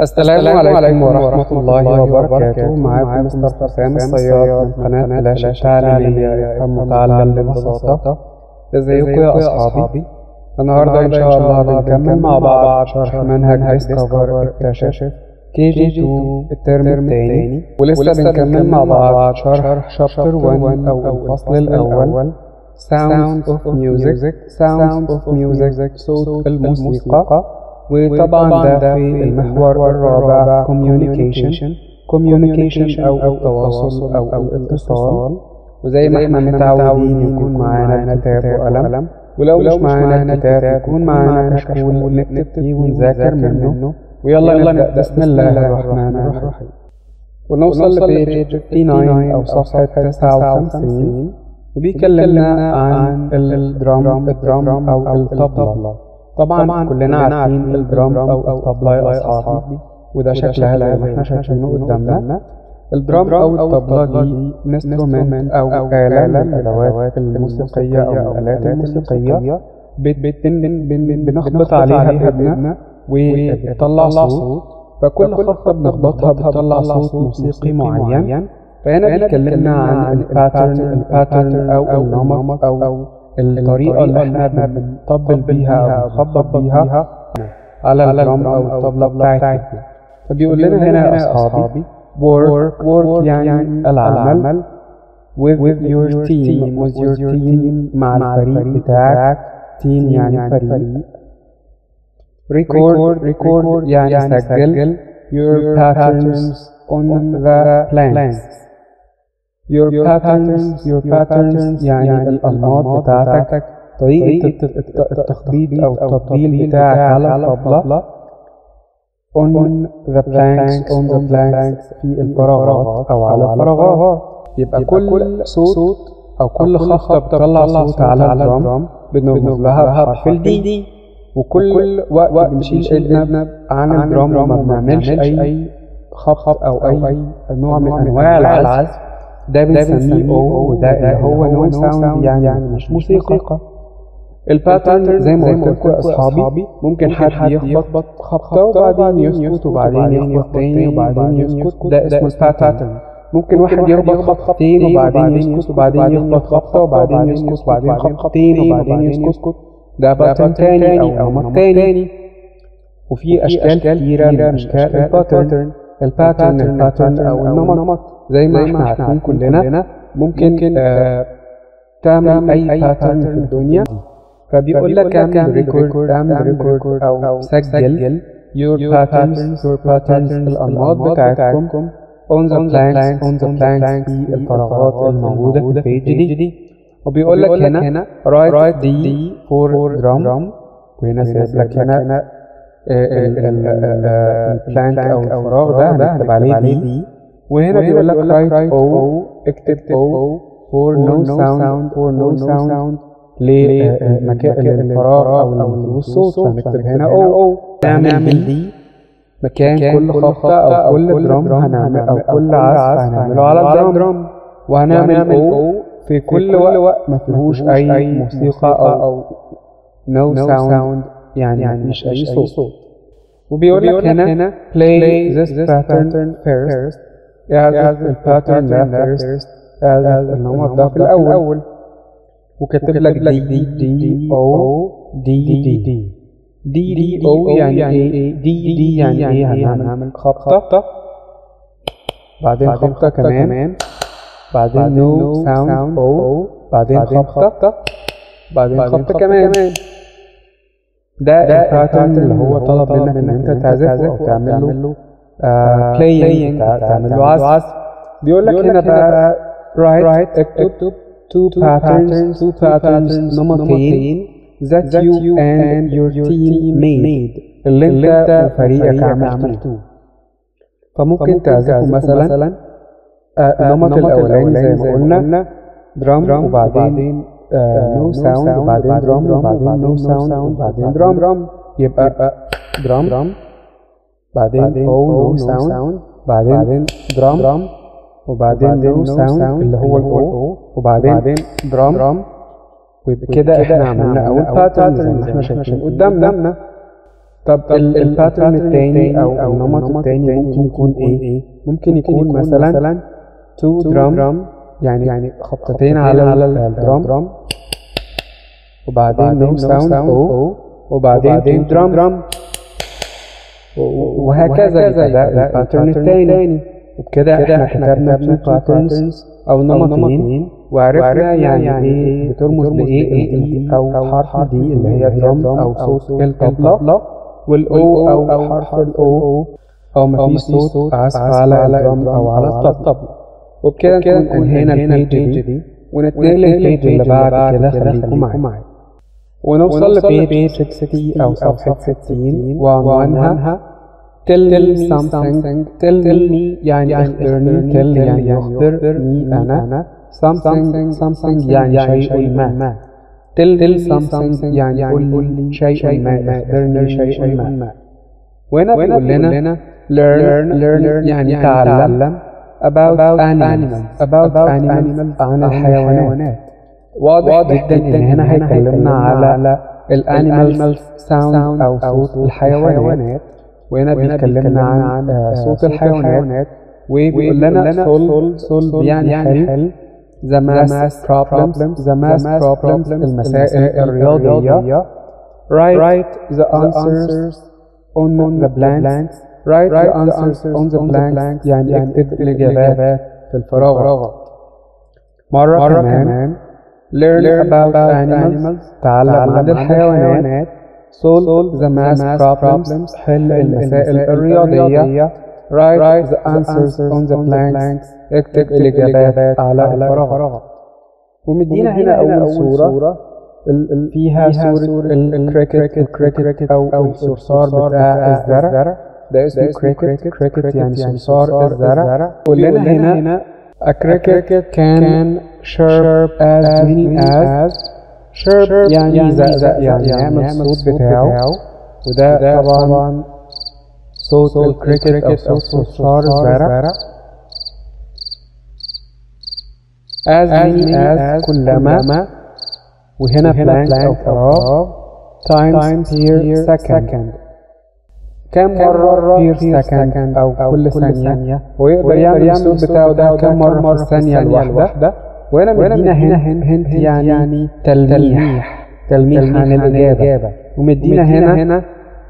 السلام عليكم ورحمة الله وبركاته. معكم مستر حسام الصياد من قناة فلاش التعليميه، متعلم ببساطة. ازيكم يا أصحابي؟ النهاردة إن شاء الله بنكمل مع بعض شرح منهج ديسكفر اكتشف كي جي 2 الترم الثاني، ولسه بنكمل مع بعض شرح شابتر 1 أو الفصل الأول ساوند أوف ميوزيك. ساوند أوف ميوزيك صوت الموسيقى، وطبعا ده في المحور الرابع communication أو التواصل أو الاتصال. وزي ما احنا متعودين يكون معانا كتاب وقلم، ولو مش معانا كتاب يكون معانا كشكول ونكتب فيه ونذاكر منه. ويلا نبدأ. بسم الله الرحمن الرحيم. ونوصل لبيج 59 أو صفحة 59، وبيكلمنا عن الدرام أو الطبلة. طبعا كلنا عارفين الدرام او الطبلة يا اصحابي، وده شكلها زي ما احنا شايفينه قدامنا. الدرام او الطبلة دي انسترومنت او آلة من الادوات الموسيقية او الآلات الموسيقية، بنخبط عليها بإيدنا وبتطلع صوت. فكل خبطة بنخبطها بتطلع صوت موسيقي معين. فهنا بيكلمنا عن الباترن او النمط او الطريقة اللي احنا بنطبل بيها أو بنخبط بيها على الدرام أو الطبلة بتاعتنا. فبيقول لنا هنا يا أصحابي work يعني العمل with your team مع الفريق بتاعك. team يعني فريق. record يعني سجل. your patterns on the plans. your patterns يعني الأنماط بتاعتك، طريقة التخبيط أو التطبيل بتاعك على الطبلة. on the planks في الفراغات أو على الفراغات. يبقى كل صوت أو كل خبطة بتطلع صوت على الدرام بنرمز لها بحرف الدي، وكل وقت بنشيل إيدنا عن الدرام وما بنعملش أي خبط أو أي نوع من أنواع العزف. ده بنسميه او، وده اللي هو نون ساوند يعني مش موسيقى. الباترن زي ما قلت لكم اصحابي، ممكن حد يخبط خبطه وبعدين يسكت وبعدين يخبط تاني وبعدين يسكت، ده اسمه الباترن. ممكن واحد يخبط خبطتين وبعدين يسكت وبعدين يخبط خبطه وبعدين يسكت وبعدين خبطتين وبعدين يسكت، ده باترن تاني او نمط تاني. وفي اشكال كتيرة من اشكال الباترن. الباترن او النمط زي ما احنا عارفين كلنا ممكن تعمل اي باترن في الدنيا. فبيقول لك اعمل ريكورد او سجل your patterns الانماط بتاعتكم on the planks في الفراغات الموجودة في البيج دي. وبيقول لك هنا write the for drum، وهنا سيب لك هنا البلانك او الفراغ ده هنكتب عليه دي. وهنا بيقول لك رايت او، اكتب او فور نو ساوند لمكان الفراغ او الصوت، فنكتب هنا او. نعمل دي مكان كل خبطه او كل درام هنعمل او كل عزف هنعمله على الدرام، وهنعمل او في كل وقت ما فيهوش اي موسيقى او نو ساوند يعني مش اي صوت. وبيقول لك هنا play this pattern first، اعزف الباترن ده first، اعزف النمط ده في الأول. وكتب لك D O يعني ايه؟ D يعني ايه؟ هنعمل خبطة بعدين خبطة كمان بعدين نو ساوند أو بعدين خبطة بعدين خبطة كمان. ده الباترن اللي هو طلب منك ان انت تعزفه او تعمل له بلاينج، تعمل له عزف. بيقول لك هنا بقى رايت اكتب تو باترنز نمطين ذات يو اند يور تيم ميد، اللي انت وفريقك عملتوه. فممكن تعزفوا مثلا النمط الاولاني زي ما قلنا درام وبعدين نو ساوند وبعدين درام وبعدين نو ساوند وبعدين درام، يبقى درام بعدين او نو ساوند بعدين درام وبعدين نو ساوند اللي هو الاو وبعدين درام. وبكده احنا عملنا اول باترن زي ما احنا شايفين قدامنا. طب الباترن الثاني او النمط الثاني ممكن يكون ايه؟ ممكن يكون مثلا تو درام، يعني خبطتين على الدرام وبعدين نو ساوند او وبعدين درام وهكذا. ده الباترن الثاني. وبكده احنا كتبنا تو باترنز او نمطين، وعرفنا يعني ايه بترمز لايه، او حرف دي اللي هي درام او صوت الطبلة، والاو او حرف الاو او مفيش صوت عزف على الدرام او على الطبلة. وبكده نكون هنا البيج دي، ونتنقل البيج اللي بعد كده. خليكم معايا ونوصل لبيج 60 او صفحة 60، وعنوانها Tell me something. Tell me يعني اخبرني، tell يعني اخبرني أنا، something يعني شيء ما. Tell something يعني قل لي شيء ما، اخبرني شيء ما. وهنا بيقول لنا learn يعني تعلم، about animals عن الحيوانات. واضح جدا إن هنا هيكلمنا على الانيمالز ساوند أو صوت الحيوانات، وهنا بيتكلمنا عن صوت الحيوانات، وبيقول لنا solve يعني حل، the math problems المسائل الرياضية، write the answers on the blanks يعني اكتب الإجابات في الفراغ. مرة كمان learn about animals تعلم عن الحيوانات، solve the math problems حل المسائل الرياضية، write the answers on the blanks اكتب الإجابات على الفراغ. ومدينا هنا أول صورة فيها صورة الكريكت أو الصرصار بتاع الزرع. ده اسمه كريكت يعني صرصار الزرع. قلنا هنا a cricket can chirp as many as شرب يعني زقزق يعني يعمل الصوت بتاعه، وده طبعا صوت الكريكت أو صوت صرصار الزرع. as كلما، وهنا blank أو times per second كم مرة per second أو كل ثانية، ويقدر يعمل الصوت بتاعه ده كم مرة في الثانية الواحدة. وأنا مدينا هنا يعني تلميح عن الإجابة. ومدينا هنا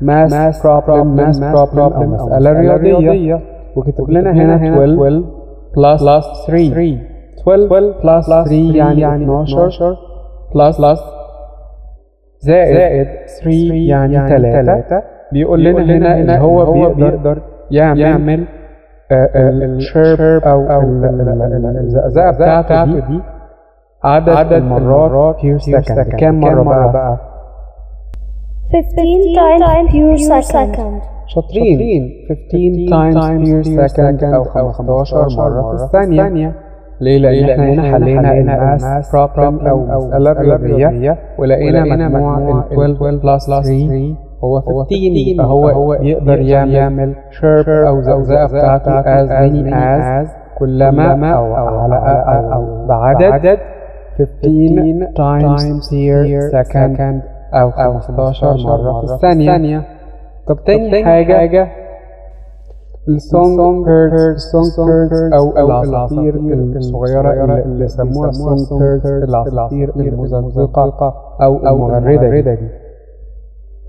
ماس بروبلم أو مسألة رياضية، وكتب لنا هنا 12 بلس 3 يعني 12 بلس زائد 3 يعني 3. بيقول لنا هنا إن هو بيقدر يعمل الشرب أو الزقزقة بتاعته دي عدد المرات per second. كم مرة بقى؟ 15 times per second. شاطرين. 15 times per second أو 15 مرة في الثانية. ليه؟ لأن احنا حلينا الماس بروبلم أو مسألة رياضية، ولقينا مجموع 12 بلس 3 هو 15، فهو يقدر يعمل شرب أو زقزقة بتاعته as many as كلما أو بعدد 15 times per second أو 15 مرة في الثانية. طب تاني حاجة السونج بيردز أو العصافير الصغيرة اللي سموها السونج بيردز، العصافير المزقزقة أو المغردة دي.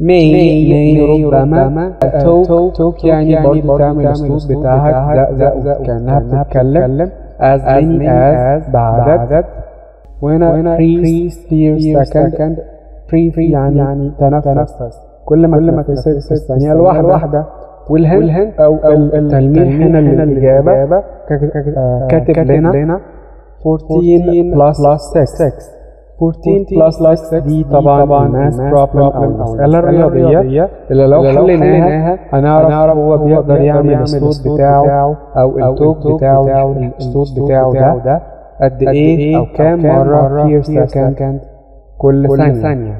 ماي ربما، توك يعني برضه تعمل الصوت بتاعها زقزق كأنها بتتكلم، as many as بعدد. وهنا 3 per second يعني تنفس كل ما تنفس في الثانية الواحدة. والهند أو التلميح هنا للإجابة كاتب لنا 14 plus 6 دي طبعا ماس بروبلم أو مسألة رياضية، اللي لو حليناها هنعرف هو بيقدر يعمل الصوت بتاعه أو التوك بتاعه الصوت بتاعه ده قد إيه أو كام مرة per second كل ثانية.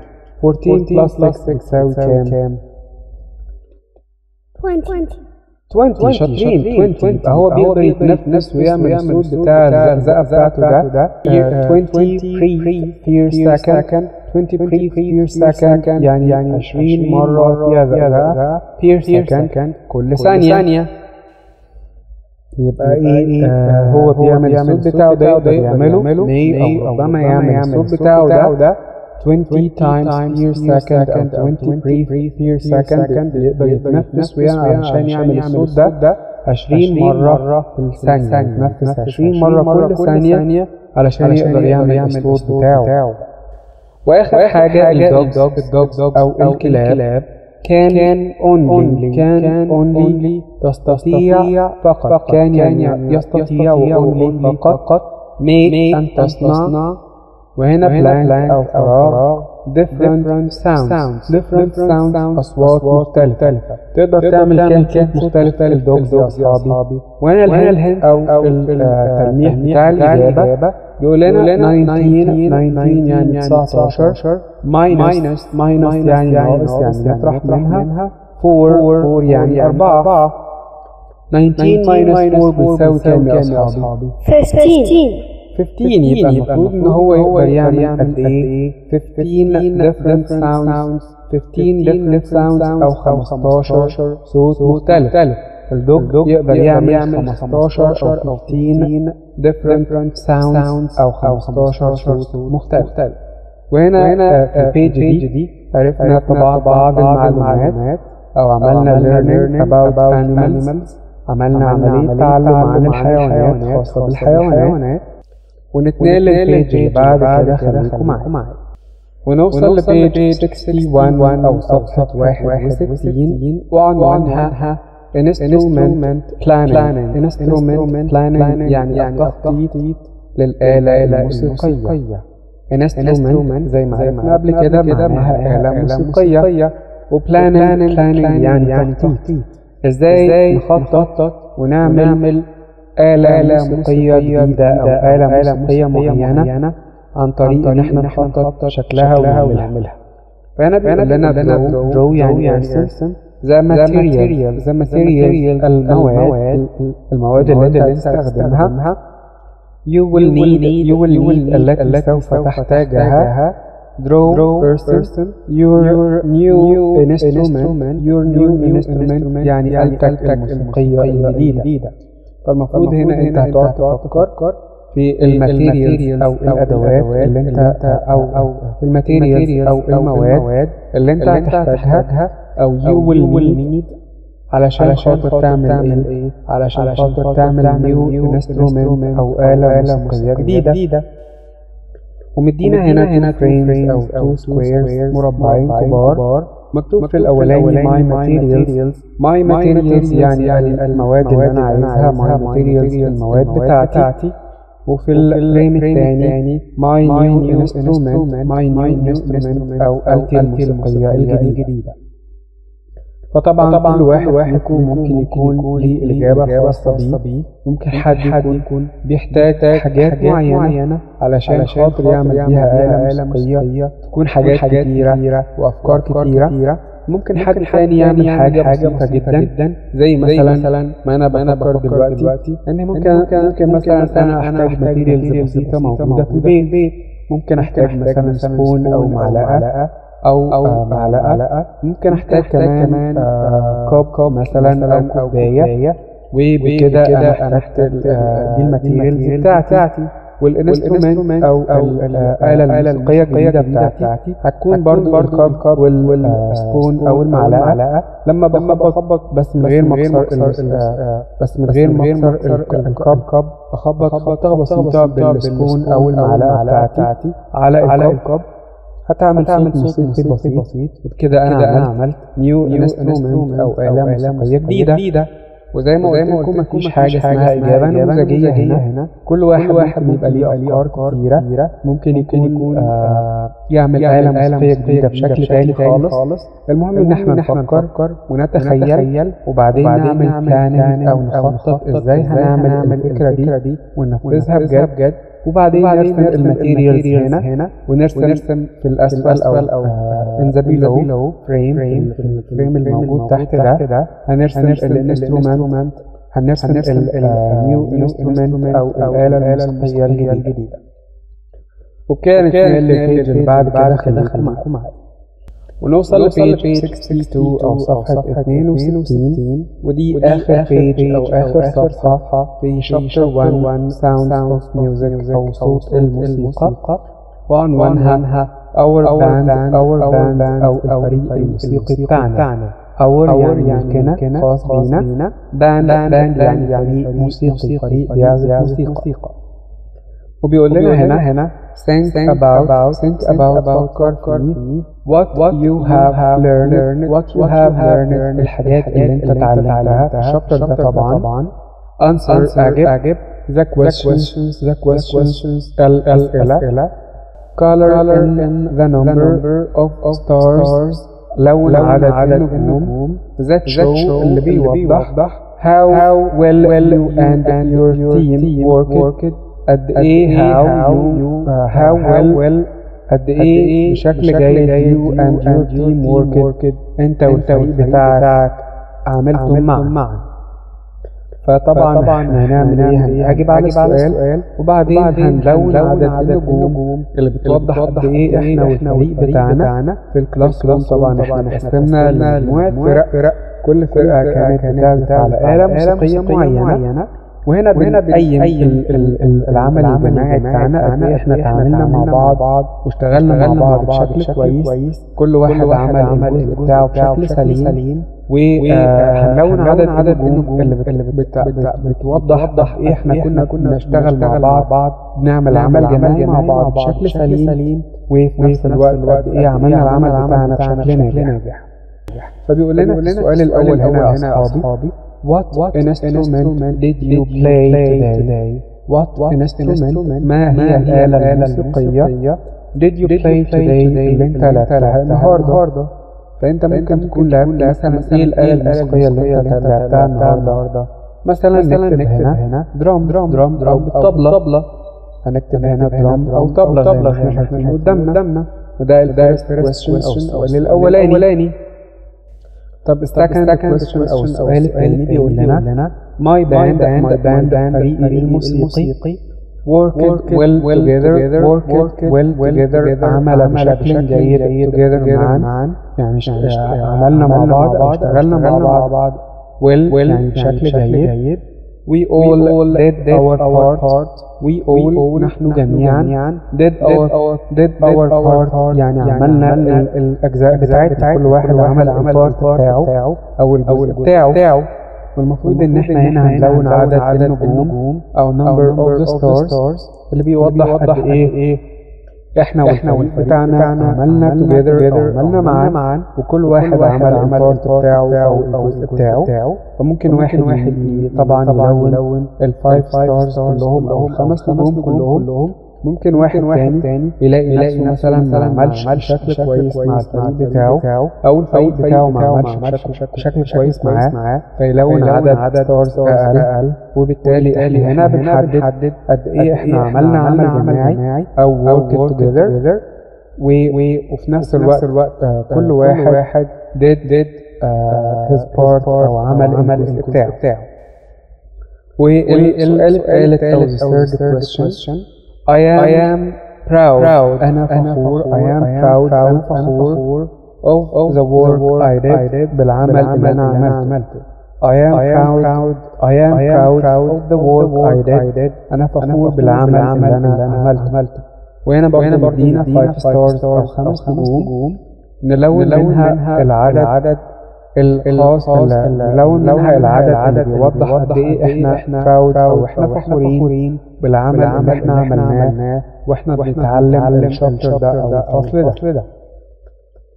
14 plus 6 يساوي كام؟ 20. 20 شطر هو بيقدر يتنفس ويعمل الصوت بتاع الزقزقه بتاعته ده. 20 بري بير سكند يعني 20 مره فيها زقزقه بير سكند كل ثانيه. يبقى ايه هو بيعمل الصوت بتاعه ده يقدر يعمله ليه او لما يعمل الصوت بتاعه ده 20 times per second and 20 breaths per second يقدر يتنفس عشان يعمل الصوت ده 20 مرة في الثانية. يتنفس 20 مرة كل ثانية علشان يقدر يعمل الصوت بتاعه. وآخر حاجة الدوجز أو الكلاب كان only تستطيع فقط made أن تصنع وهنا blank أو فراغ different sounds أصوات مختلفة. تقدر تعمل كلمات مختلفة للدوجز وأصحابي. وهنا الهند أو التلميح بتاع الإجابة يقول لنا 19 يعني 19 minus يعني ناقص يعني نطرح منها 4 يعني 4. 19 minus 4 بتساوي كام يا أصحابي؟ 15. يبقى المفروض إن هو يقدر يعمل قد إيه؟ 15 different sounds أو 15 صوت مختلف. الدوج يقدر يعمل 15 أو 15 different sounds أو 15 صوت مختلف. وهنا في البيج دي عرفنا طبعا بعض المعلومات أو عملنا learning about animals. عملنا عملية تعلم عن الحيوانات خاصة بالحيوانات. ونتنقل للبيج بعد كده خليكم معايا ونوصل لبيج 61 أو صفحة 61 وعنوانها Instrument planning يعني التخطيط للآلة الموسيقية. Instrument زي ما عرفنا قبل كده معناها آلة موسيقية وبلاننج يعني تخطيط. ازاي نخطط ونعمل آلة موسيقية جديدة أو آلة موسيقية معينة عن طريق إن احنا نخطط شكلها ونعملها. فهنا بيقول لنا draw يعني ارسم the material المواد اللي هنستخدمها. you will need التي سوف تحتاجها. draw person your new instrument يعني آلتك الموسيقية الجديدة. فالمفروض هنا انت هتقعد تفكر في الماتيريال أو الأدوات اللي انت أو الماتيريال أو المواد اللي انت هتحتاجها أو you will need علشان خاطر تعمل ايه؟ علشان خاطر تعمل نيو انسترومنت أو آلة موسيقية جديدة. ومدينا هنا فريمز أو 2 squares مربعين كبار مكتوب في الأولاني my materials يعني المواد اللي أنا عايزها المواد بتاعتي. وفي الفريم الثاني my new instrument أو آلتي الموسيقية الجديدة. فطبعا كل واحد ممكن يكون ليه الإجابة خاصة بيه. ممكن حد يكون بيحتاج حاجات معينة علشان خاطر يعمل بيها آلة موسيقية تكون حاجات كتيرة وأفكار كتيرة. ممكن حد ثاني يعمل حاجة بسيطة جدا زي مثلا ما أنا بفكر دلوقتي إن ممكن مثلا أنا أحتاج ماتيريالز بسيطة موجودة في البيت. ممكن أحتاج مثلا سبون أو معلقة أو معلقة. ممكن أحتاج كمان كوب مثلا أو كوباية. وبكده أنا أحتاج دي الماتيريال بتاعتي والإنسترومنت أو الآلة الموسيقية الجديدة بتاعتي هتكون برضو الكوب والسبون أو المعلقة. لما بخبط بس من غير ما أكسر الكوب بخبط خبطة بسيطة بالسبون أو المعلقة بتاعتي على الكوب هتعمل صوت موسيقي بسيط. وبكده أنا عملت نيو انسترومنت أو آلة موسيقية جديدة. وزي ما قلت مفيش حاجة اسمها إجابة نموذجية هنا. كل واحد بيبقى ليه أفكار كتيرة. ممكن يكون يعمل آلة موسيقية جديدة بشكل تاني خالص. المهم إن احنا نفكر ونتخيل وبعدين نعمل بلاننج أو نخطط إزاي هنعمل الفكرة دي وننفذها بجد وبعدين نرسم الماتيريالز هنا ونرسم في الأسفل أو انزبيل له فريم الموجود تحت ده. هنرسم الانسترومنت، هنرسم النيو انسترومنت أو الآلة الموسيقية الجديدة. وكانت البيج اللي بعد كده دخل معكم، ونوصل لبيج 62 أو صفحة 62، ودي آخر بيج أو آخر صفحة في شابتر 1 ساوند أوف ميوزيك أو صوت الموسيقى، وعنوانها اور باند أو الفريق الموسيقي بتاعنا. اور يعني كنا خاص بينا، باند يعني فريق بيعزف موسيقى. وبيقول لنا هنا think about what you have learned الحاجات اللي انت اتعلمتها في الشابتر ده. طبعا answer اجب the questions الأسئلة. color in the number of stars لون عدد النجوم. that show اللي بيوضح how well you and your team worked قد ايه، how well قد ايه بشكل جيد you and your team worked انت والفريق بتاعك عملتم معا. فطبعا احنا هنعمل ايه؟ هنجيب على السؤال وبعدين هنلون عدد النجوم اللي بتوضح قد ايه احنا والفريق بتاعنا في الكلاس. طبعا احنا قسمنا لمجموعة فرق، كل فرقة كانت بتعزف على آلة موسيقية معينة، وهنا بنقيم العمل الجماعي بتاعنا قد ايه احنا اتعاملنا مع بعض واشتغلنا مع بعض بشكل كويس، كل واحد عمل الجزء بتاعه بشكل سليم. وهنلون عدد النجوم اللي بتوضح ايه احنا كنا بنشتغل مع بعض، بنعمل عمل جماعي مع بعض بشكل سليم، وفي نفس الوقت قد ايه عملنا العمل بتاعنا بشكل ناجح. فبيقول لنا السؤال الاول هنا يا اصحابي What instrument did you play today? What instrument ما هي الآلة الموسيقية did you play today اللي انت لعبتها النهاردة؟ فانت ممكن تكون لعبت مثلا ايه الآلة الموسيقية اللي انت لعبتها النهاردة. مثلا نكتب هنا درام أو طبلة. هنكتب هنا درام أو طبلة زي ما احنا قدامنا، وده السؤال الأولاني. طب second question أو السؤال الثاني بيقول لنا my band فريقي الموسيقي worked well together عمل بشكل جيد together معا، يعني عملنا مع بعض أو اشتغلنا مع بعض يعني بشكل جيد. we all did our part نحن جميعا did our part يعني عملنا الأجزاء بتاعتنا، كل واحد عمل البارت بتاعه أو الجزء بتاعه. والمفروض إن احنا هنا هنلون عدد النجوم أو number of the stars اللي بيوضح قد إيه احنا والفريق بتاعنا عملنا together أو عملنا معا، وكل واحد عمل البارت بتاعه أو الجزء بتاعه. فممكن واحد طبعا يلون الفايف ستارز كلهم أو الخمس نجوم كلهم. ممكن واحد تاني يلاقي مثلا ما عملش بشكل كويس مع الفريق بتاعه أو الفريق بتاعه ما عملش بشكل كويس معاه، فيلون عدد ستارز أقل. وبالتالي هنا بنحدد قد إيه احنا عملنا عمل جماعي أو worked together، وفي نفس الوقت كل واحد did his part أو عمل بتاعه. والسؤال الثالث أو third question I am proud. أنا فخور of the work I did بالعمل اللي أنا عملته. I am proud of the work I did. أنا فخور بالعمل اللي أنا عملته. وهنا بردينا 5 stars أو 5 نجوم. نلون منها العدد الخاص، نلون منها العدد اللي بيوضح قد إيه إحنا proud أو إحنا فخورين بالعمل اللي احنا عملناه واحنا بنتعلم الشابتر ده او الفصل ده.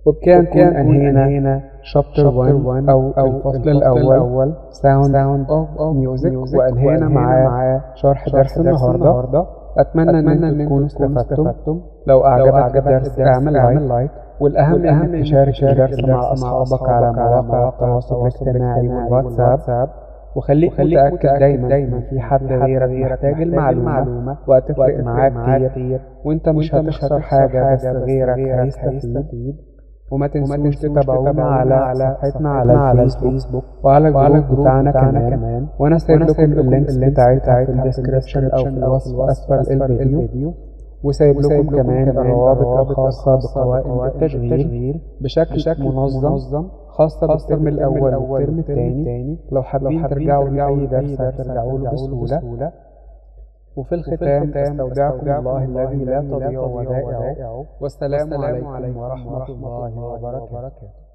وبكده كان انهينا شابتر 1 او الفصل الاول ساوند اوف ميوزك، وانهينا معاه شرح درس النهارده. اتمنى انكم استفدتم. لو اعجبك الدرس اعمل لايك، والاهم انك تشارك الدرس مع اصحابك على مواقع التواصل الاجتماعي والواتساب. وخليك متأكد دايما في حد غيرك محتاج المعلومة وهتفرق معاك كتير، وانت مش هتخسر حاجة بس غيرك هيستفيد. وما تنسوش تتابعونا على صفحتنا على الفيسبوك وعلى الجروب بتاعنا كمان، وانا سايب لكم اللينكس بتاعتها في الديسكريبشن او في الوصف اسفل الفيديو، وسايب لكم كمان الروابط الخاصة بقوائم التشغيل بشكل منظم، خاصة بالترم الأول والترم الثاني. لو حابين ترجعوا لأي درس هترجعوا له بسهولة. وفي الختام استودعكم الله الذي لا تضيع ودائعه، والسلام عليكم ورحمة الله وبركاته.